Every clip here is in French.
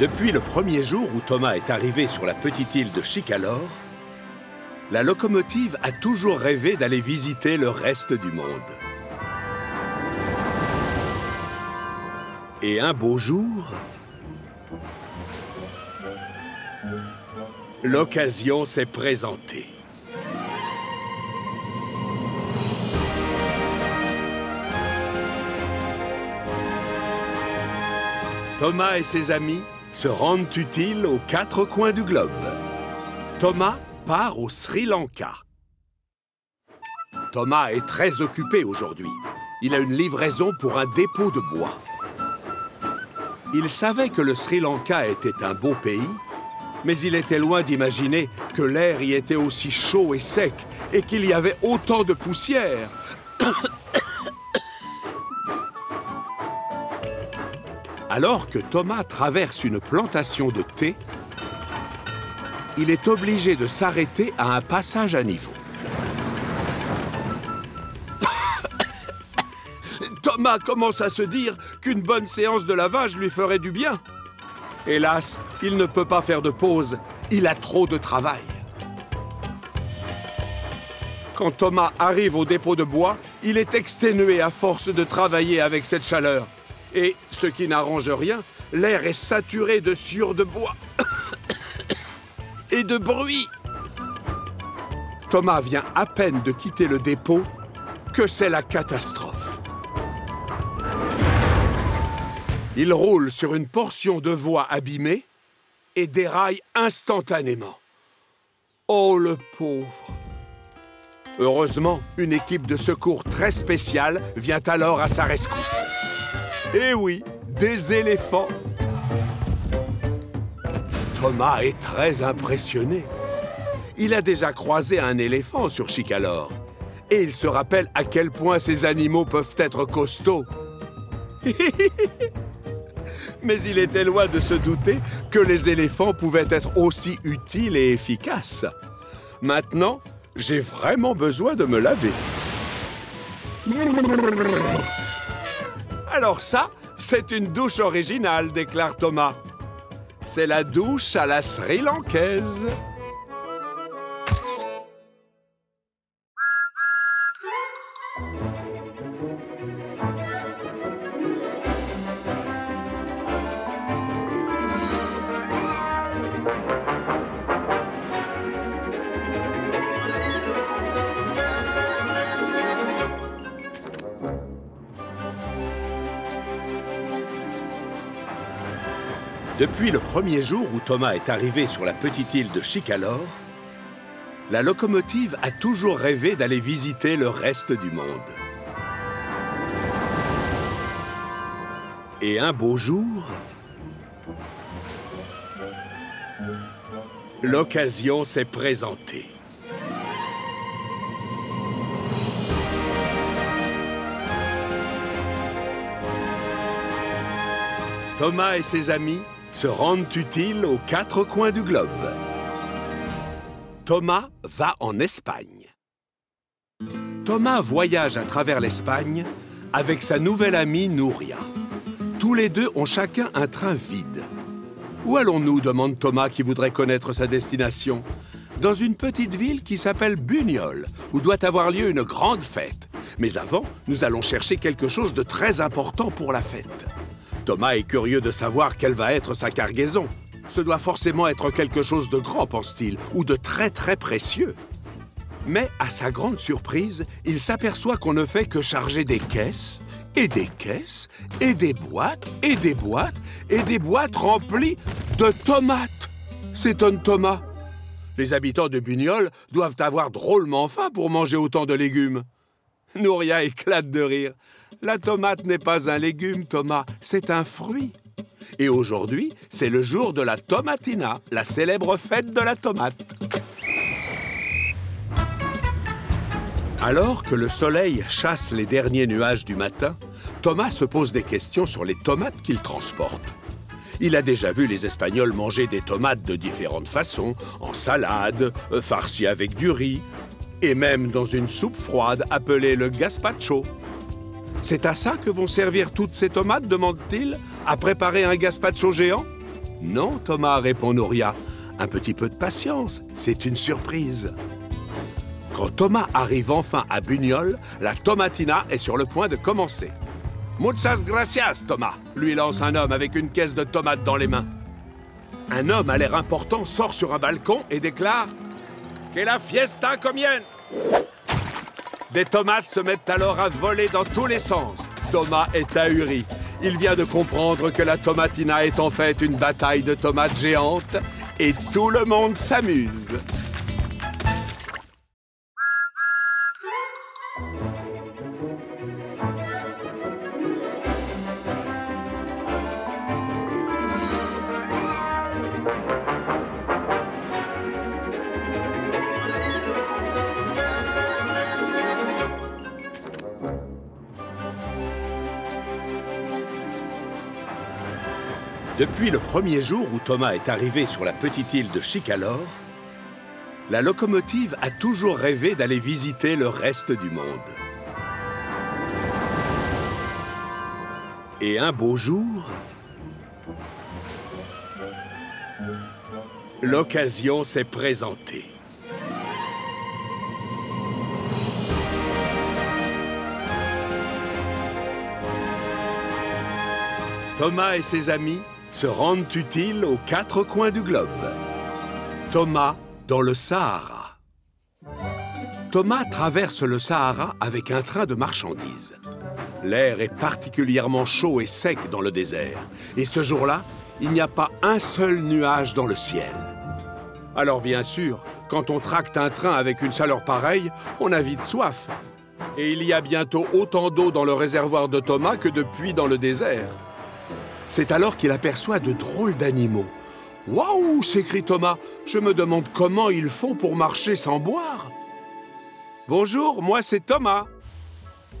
Depuis le premier jour où Thomas est arrivé sur la petite île de Chicalor, la locomotive a toujours rêvé d'aller visiter le reste du monde. Et un beau jour, l'occasion s'est présentée. Thomas et ses amis se rendent utiles aux quatre coins du globe. Thomas part au Sri Lanka. Thomas est très occupé aujourd'hui. Il a une livraison pour un dépôt de bois. Il savait que le Sri Lanka était un beau pays, mais il était loin d'imaginer que l'air y était aussi chaud et sec et qu'il y avait autant de poussière. Alors que Thomas traverse une plantation de thé, il est obligé de s'arrêter à un passage à niveau. Thomas commence à se dire qu'une bonne séance de lavage lui ferait du bien. Hélas, il ne peut pas faire de pause, il a trop de travail. Quand Thomas arrive au dépôt de bois, il est exténué à force de travailler avec cette chaleur. Et, ce qui n'arrange rien, l'air est saturé de sueur de bois et de bruit. Thomas vient à peine de quitter le dépôt que c'est la catastrophe. Il roule sur une portion de voie abîmée et déraille instantanément. Oh, le pauvre! Heureusement, une équipe de secours très spéciale vient alors à sa rescousse. Eh oui, des éléphants. Thomas est très impressionné. Il a déjà croisé un éléphant sur Chicalor. Et il se rappelle à quel point ces animaux peuvent être costauds. Mais il était loin de se douter que les éléphants pouvaient être aussi utiles et efficaces. Maintenant, j'ai vraiment besoin de me laver. Alors ça, c'est une douche originale, déclare Thomas. C'est la douche à la Sri Lankaise. Depuis le premier jour où Thomas est arrivé sur la petite île de Chicalor, la locomotive a toujours rêvé d'aller visiter le reste du monde. Et un beau jour, l'occasion s'est présentée. Thomas et ses amis se rendent utiles aux quatre coins du globe. Thomas va en Espagne. Thomas voyage à travers l'Espagne avec sa nouvelle amie Nouria. Tous les deux ont chacun un train vide. Où allons-nous, demande Thomas qui voudrait connaître sa destination. Dans une petite ville qui s'appelle Buñol, où doit avoir lieu une grande fête. Mais avant, nous allons chercher quelque chose de très important pour la fête. Thomas est curieux de savoir quelle va être sa cargaison. Ce doit forcément être quelque chose de grand, pense-t-il, ou de très très précieux. Mais à sa grande surprise, il s'aperçoit qu'on ne fait que charger des caisses, et des caisses, et des boîtes, et des boîtes, et des boîtes remplies de tomates. S'étonne Thomas. Les habitants de Buñol doivent avoir drôlement faim pour manger autant de légumes. Nouria éclate de rire. La tomate n'est pas un légume, Thomas, c'est un fruit. Et aujourd'hui, c'est le jour de la Tomatina, la célèbre fête de la tomate. Alors que le soleil chasse les derniers nuages du matin, Thomas se pose des questions sur les tomates qu'il transporte. Il a déjà vu les Espagnols manger des tomates de différentes façons, en salade, farcies avec du riz, et même dans une soupe froide appelée le gazpacho. C'est à ça que vont servir toutes ces tomates, demande-t-il, à préparer un gazpacho géant? Non, Thomas, répond Nouria. Un petit peu de patience, c'est une surprise. Quand Thomas arrive enfin à Buñol, la tomatina est sur le point de commencer. Muchas gracias, Thomas, lui lance un homme avec une caisse de tomates dans les mains. Un homme à l'air important sort sur un balcon et déclare « Que la fiesta comienne !» Des tomates se mettent alors à voler dans tous les sens. Thomas est ahuri. Il vient de comprendre que la tomatina est en fait une bataille de tomates géantes et tout le monde s'amuse. Depuis le premier jour où Thomas est arrivé sur la petite île de Chicalor, la locomotive a toujours rêvé d'aller visiter le reste du monde. Et un beau jour, l'occasion s'est présentée. Thomas et ses amis se rendent utiles aux quatre coins du globe. Thomas dans le Sahara. Thomas traverse le Sahara avec un train de marchandises. L'air est particulièrement chaud et sec dans le désert. Et ce jour-là, il n'y a pas un seul nuage dans le ciel. Alors bien sûr, quand on tracte un train avec une chaleur pareille, on a vite soif. Et il y a bientôt autant d'eau dans le réservoir de Thomas que de puits dans le désert. C'est alors qu'il aperçoit de drôles d'animaux. « Waouh !» s'écrie Thomas. « Je me demande comment ils font pour marcher sans boire. »« Bonjour, moi c'est Thomas. » »«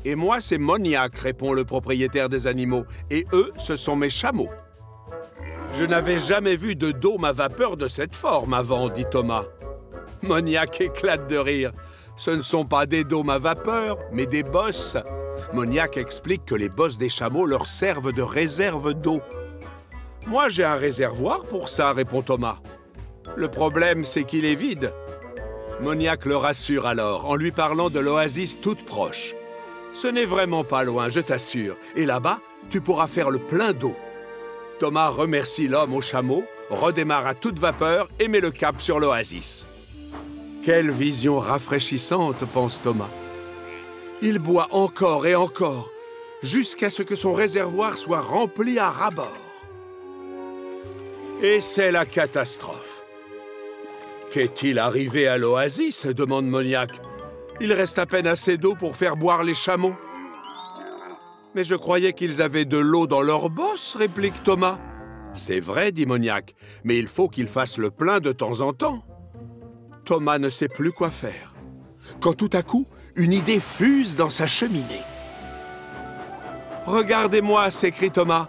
Et moi c'est Moniaque, » répond le propriétaire des animaux. « Et eux, ce sont mes chameaux. »« Je n'avais jamais vu de dôme à vapeur de cette forme avant, » dit Thomas. Moniaque éclate de rire. « Ce ne sont pas des dômes à vapeur, mais des bosses. » Moniaque explique que les bosses des chameaux leur servent de réserve d'eau. « Moi, j'ai un réservoir pour ça, » répond Thomas. « Le problème, c'est qu'il est vide. » Moniaque le rassure alors en lui parlant de l'oasis toute proche. « Ce n'est vraiment pas loin, je t'assure. Et là-bas, tu pourras faire le plein d'eau. » Thomas remercie l'homme aux chameaux, redémarre à toute vapeur et met le cap sur l'oasis. « Quelle vision rafraîchissante !» pense Thomas. Il boit encore et encore, jusqu'à ce que son réservoir soit rempli à ras-bord. Et c'est la catastrophe. Qu'est-il arrivé à l'oasis? Demande Moniaque. Il reste à peine assez d'eau pour faire boire les chameaux. Mais je croyais qu'ils avaient de l'eau dans leur bosse, réplique Thomas. C'est vrai, dit Moniaque, mais il faut qu'ils fassent le plein de temps en temps. Thomas ne sait plus quoi faire. Quand tout à coup, une idée fuse dans sa cheminée. « Regardez-moi » s'écrie Thomas.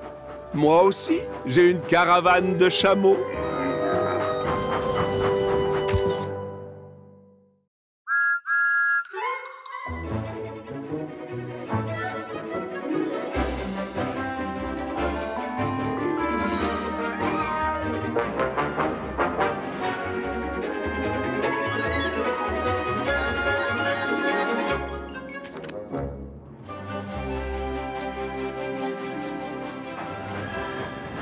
« Moi aussi, j'ai une caravane de chameaux. »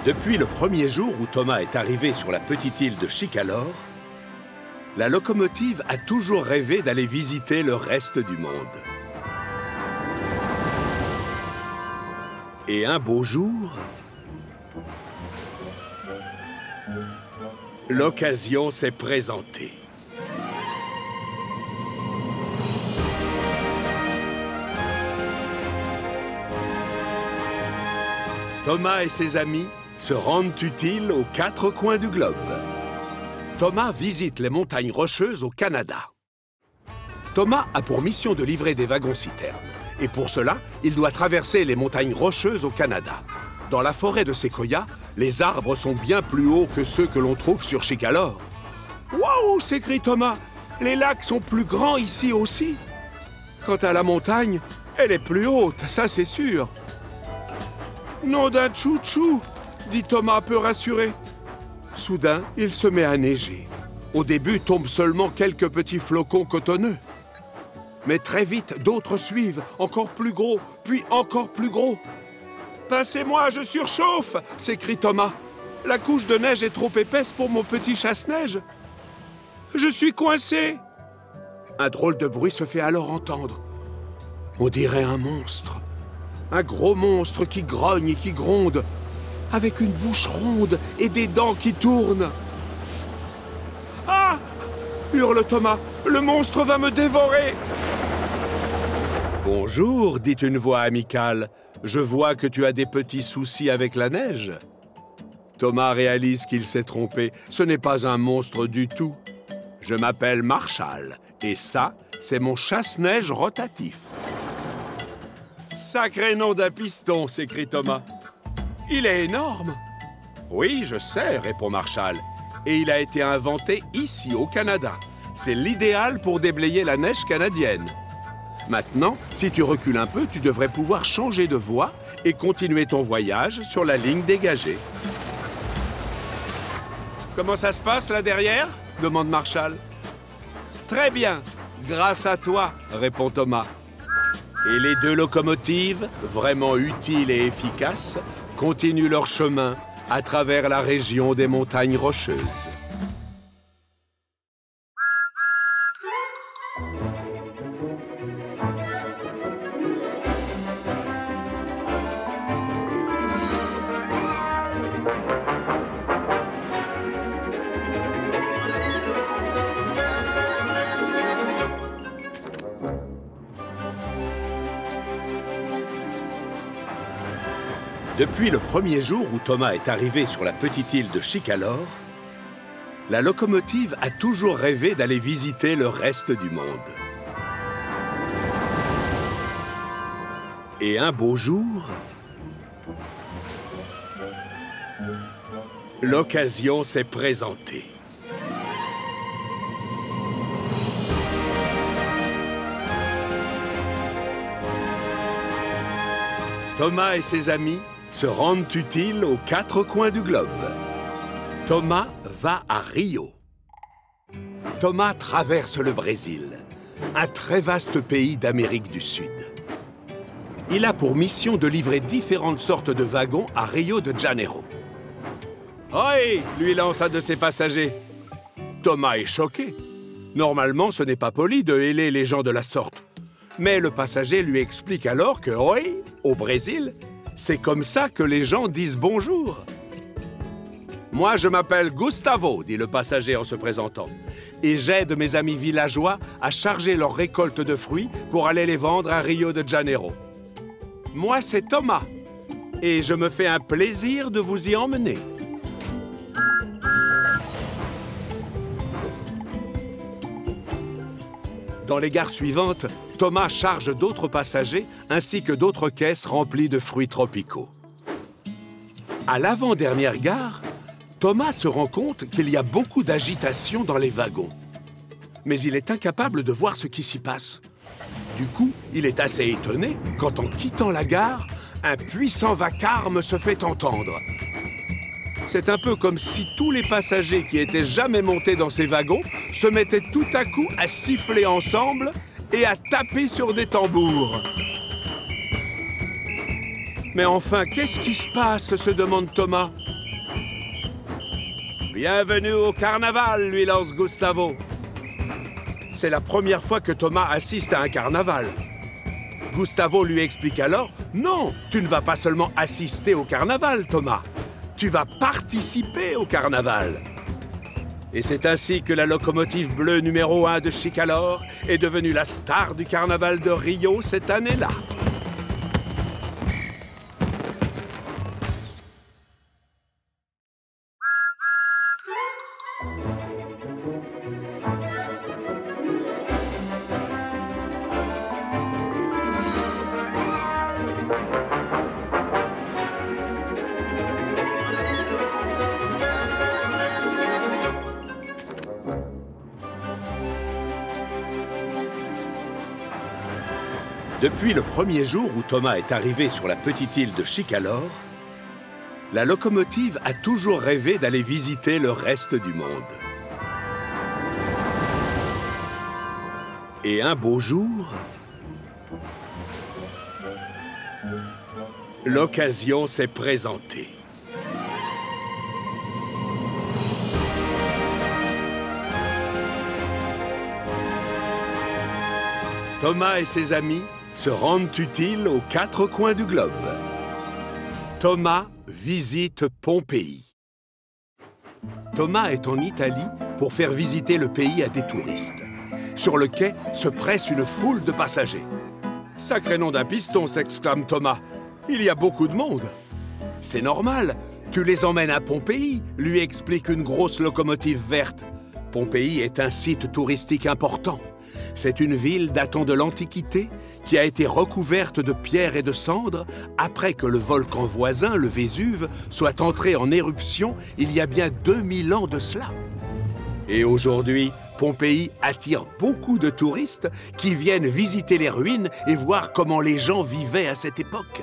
Depuis le premier jour où Thomas est arrivé sur la petite île de Chicalor, la locomotive a toujours rêvé d'aller visiter le reste du monde. Et un beau jour, l'occasion s'est présentée. Thomas et ses amis se rendent utiles aux quatre coins du globe. Thomas visite les montagnes rocheuses au Canada. Thomas a pour mission de livrer des wagons-citernes. Et pour cela, il doit traverser les montagnes rocheuses au Canada. Dans la forêt de Sequoia, les arbres sont bien plus hauts que ceux que l'on trouve sur Chicalor. Waouh, s'écrie Thomas, les lacs sont plus grands ici aussi. Quant à la montagne, elle est plus haute, ça c'est sûr. Nom d'un chouchou, dit Thomas peu rassuré. Soudain, il se met à neiger. Au début tombent seulement quelques petits flocons cotonneux. Mais très vite, d'autres suivent, encore plus gros, puis encore plus gros. « Pincez-moi, je surchauffe !» s'écrie Thomas. « La couche de neige est trop épaisse pour mon petit chasse-neige. Je suis coincé !» Un drôle de bruit se fait alors entendre. On dirait un monstre. Un gros monstre qui grogne et qui gronde, avec une bouche ronde et des dents qui tournent. « Ah !» hurle Thomas. « Le monstre va me dévorer !»« Bonjour !» dit une voix amicale. « Je vois que tu as des petits soucis avec la neige. » Thomas réalise qu'il s'est trompé. Ce n'est pas un monstre du tout. « Je m'appelle Marshall, et ça, c'est mon chasse-neige rotatif. »« Sacré nom d'un piston !» s'écrie Thomas. « Il est énorme !»« Oui, je sais !» répond Marshall. « Et il a été inventé ici, au Canada. C'est l'idéal pour déblayer la neige canadienne. » Maintenant, si tu recules un peu, tu devrais pouvoir changer de voie et continuer ton voyage sur la ligne dégagée. Comment ça se passe, là, derrière ? Demande Marshall. Très bien, grâce à toi, répond Thomas. Et les deux locomotives, vraiment utiles et efficaces, continuent leur chemin à travers la région des montagnes rocheuses. Depuis le premier jour où Thomas est arrivé sur la petite île de Chicalor, la locomotive a toujours rêvé d'aller visiter le reste du monde. Et un beau jour, l'occasion s'est présentée. Thomas et ses amis se rendent utiles aux quatre coins du globe. Thomas va à Rio. Thomas traverse le Brésil, un très vaste pays d'Amérique du Sud. Il a pour mission de livrer différentes sortes de wagons à Rio de Janeiro. « Oi !» lui lance un de ses passagers. Thomas est choqué. Normalement, ce n'est pas poli de héler les gens de la sorte. Mais le passager lui explique alors que « Oi !» au Brésil, c'est comme ça que les gens disent bonjour. « Moi, je m'appelle Gustavo », dit le passager en se présentant, « et j'aide mes amis villageois à charger leurs récoltes de fruits pour aller les vendre à Rio de Janeiro. Moi, c'est Thomas, et je me fais un plaisir de vous y emmener. » Dans les gares suivantes, Thomas charge d'autres passagers ainsi que d'autres caisses remplies de fruits tropicaux. À l'avant-dernière gare, Thomas se rend compte qu'il y a beaucoup d'agitation dans les wagons. Mais il est incapable de voir ce qui s'y passe. Du coup, il est assez étonné quand, en quittant la gare, un puissant vacarme se fait entendre. C'est un peu comme si tous les passagers qui étaient jamais montés dans ces wagons se mettaient tout à coup à siffler ensemble et à taper sur des tambours. Mais enfin, qu'est-ce qui se passe, se demande Thomas. Bienvenue au carnaval, lui lance Gustavo. C'est la première fois que Thomas assiste à un carnaval. Gustavo lui explique alors, non, tu ne vas pas seulement assister au carnaval, Thomas. Tu vas participer au carnaval. Et c'est ainsi que la locomotive bleue numéro 1 de Chicalor est devenue la star du carnaval de Rio cette année-là. Depuis le premier jour où Thomas est arrivé sur la petite île de Chicalor, la locomotive a toujours rêvé d'aller visiter le reste du monde. Et un beau jour, l'occasion s'est présentée. Thomas et ses amis se rendent utiles aux quatre coins du globe. Thomas visite Pompéi. Thomas est en Italie pour faire visiter le pays à des touristes. Sur le quai se presse une foule de passagers. « Sacré nom d'un piston !» s'exclame Thomas. « Il y a beaucoup de monde !»« C'est normal, tu les emmènes à Pompéi !» lui explique une grosse locomotive verte. Pompéi est un site touristique important. C'est une ville datant de l'Antiquité qui a été recouverte de pierres et de cendres après que le volcan voisin, le Vésuve, soit entré en éruption il y a bien 2000 ans de cela. Et aujourd'hui, Pompéi attire beaucoup de touristes qui viennent visiter les ruines et voir comment les gens vivaient à cette époque.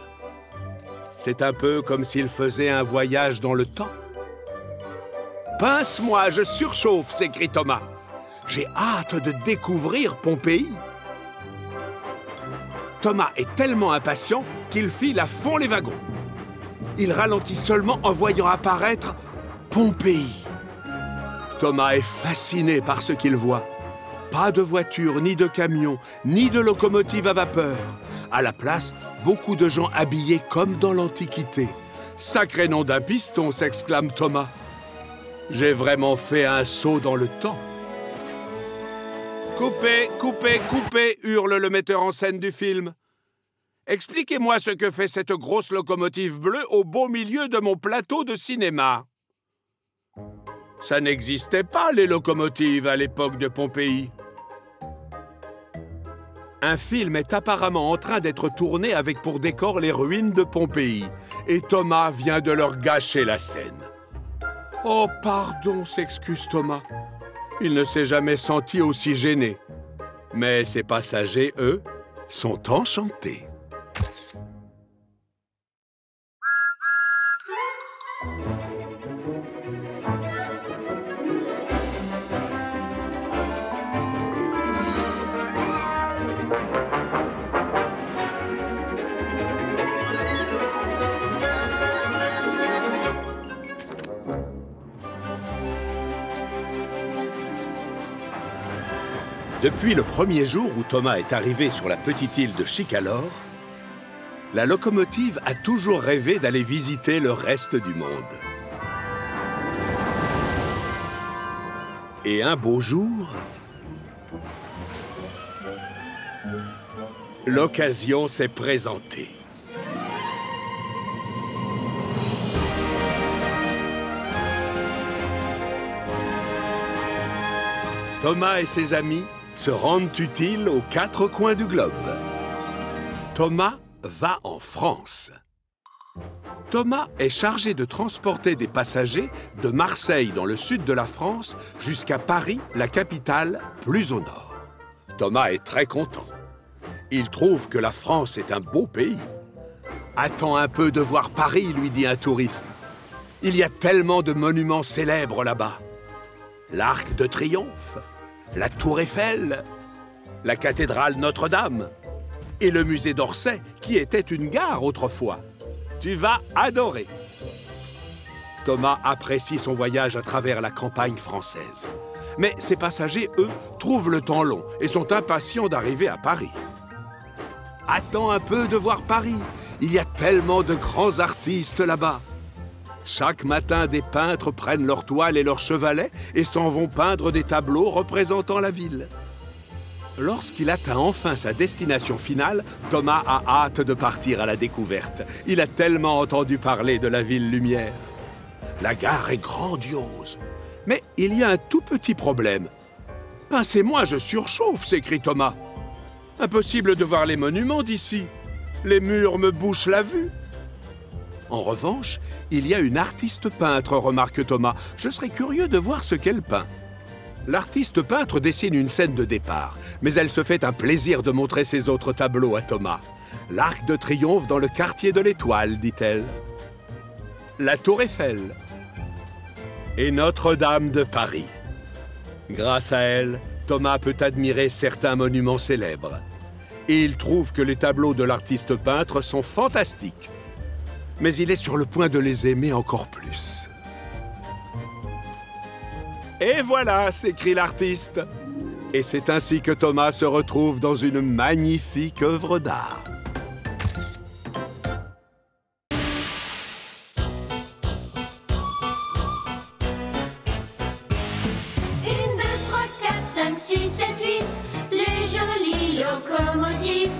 C'est un peu comme s'ils faisaient un voyage dans le temps. « Pince-moi, je surchauffe !» s'écrie Thomas. J'ai hâte de découvrir Pompéi. Thomas est tellement impatient qu'il file à fond les wagons. Il ralentit seulement en voyant apparaître Pompéi. Thomas est fasciné par ce qu'il voit. Pas de voiture, ni de camion, ni de locomotive à vapeur. À la place, beaucoup de gens habillés comme dans l'Antiquité. « Sacré nom d'un piston !» s'exclame Thomas. « J'ai vraiment fait un saut dans le temps. » « Coupez, coupez, coupez !» hurle le metteur en scène du film. « Expliquez-moi ce que fait cette grosse locomotive bleue au beau milieu de mon plateau de cinéma. » Ça n'existait pas, les locomotives, à l'époque de Pompéi. Un film est apparemment en train d'être tourné avec pour décor les ruines de Pompéi. Et Thomas vient de leur gâcher la scène. « Oh, pardon !» s'excuse Thomas. Il ne s'est jamais senti aussi gêné. Mais ses passagers, eux, sont enchantés. Depuis le premier jour où Thomas est arrivé sur la petite île de Chicalor, la locomotive a toujours rêvé d'aller visiter le reste du monde. Et un beau jour, l'occasion s'est présentée. Thomas et ses amis se rendent utiles aux quatre coins du globe. Thomas va en France. Thomas est chargé de transporter des passagers de Marseille, dans le sud de la France, jusqu'à Paris, la capitale, plus au nord. Thomas est très content. Il trouve que la France est un beau pays. « Attends un peu de voir Paris », lui dit un touriste. « Il y a tellement de monuments célèbres là-bas. L'Arc de Triomphe, la Tour Eiffel, la cathédrale Notre-Dame et le musée d'Orsay, qui était une gare autrefois. Tu vas adorer. » Thomas apprécie son voyage à travers la campagne française. Mais ses passagers, eux, trouvent le temps long et sont impatients d'arriver à Paris. « Attends un peu de voir Paris. Il y a tellement de grands artistes là-bas. » Chaque matin, des peintres prennent leurs toiles et leurs chevalets et s'en vont peindre des tableaux représentant la ville. Lorsqu'il atteint enfin sa destination finale, Thomas a hâte de partir à la découverte. Il a tellement entendu parler de la ville lumière. La gare est grandiose. Mais il y a un tout petit problème. « Pincez-moi, je surchauffe !» s'écrie Thomas. « Impossible de voir les monuments d'ici. Les murs me bouchent la vue. » En revanche, il y a une artiste peintre, remarque Thomas. Je serais curieux de voir ce qu'elle peint. L'artiste peintre dessine une scène de départ, mais elle se fait un plaisir de montrer ses autres tableaux à Thomas. L'Arc de Triomphe dans le quartier de l'Étoile, dit-elle. La Tour Eiffel. Et Notre-Dame de Paris. Grâce à elle, Thomas peut admirer certains monuments célèbres. Et il trouve que les tableaux de l'artiste peintre sont fantastiques. Mais il est sur le point de les aimer encore plus. Et voilà, s'écrie l'artiste. Et c'est ainsi que Thomas se retrouve dans une magnifique œuvre d'art. Une, deux, trois, quatre, cinq, six, sept, huit, les jolies locomotives.